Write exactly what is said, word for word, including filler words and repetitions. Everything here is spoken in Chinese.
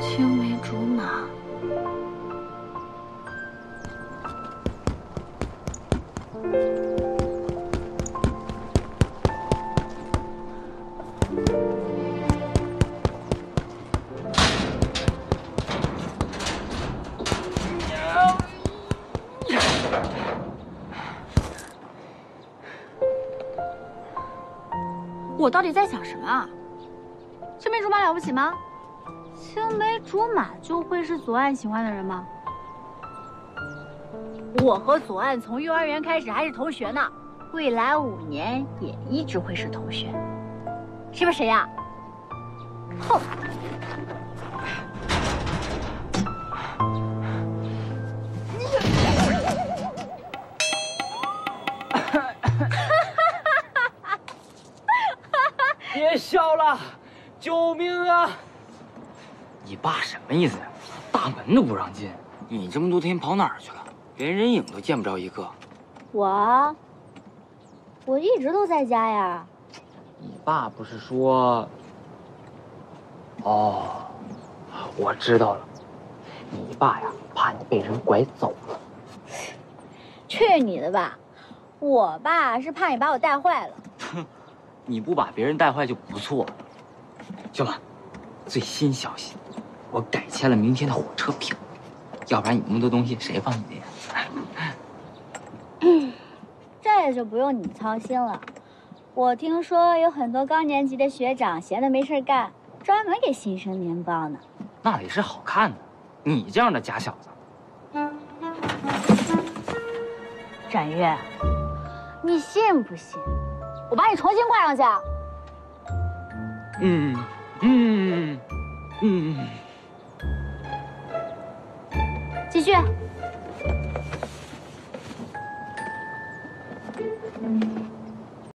青梅竹马，我到底在想什么啊？青梅竹马了不起吗？ 青梅竹马就会是左岸喜欢的人吗？我和左岸从幼儿园开始还是同学呢，未来五年也一直会是同学，是不是谁呀？哼！别笑了，救命啊！ 你爸什么意思呀？大门都不让进，你这么多天跑哪儿去了？连人影都见不着一个。我，我一直都在家呀。你爸不是说……哦，我知道了，你爸呀，怕你被人拐走了。去你的吧！我爸是怕你把我带坏了。哼，你不把别人带坏就不错了。行了，最新消息。 我改签了明天的火车票，要不然你那么多东西谁放你的呀？这就不用你操心了。我听说有很多高年级的学长闲的没事干，专门给新生年报呢。那也是好看的，你这样的假小子。展越，你信不信我把你重新挂上去？嗯嗯嗯嗯。 继续。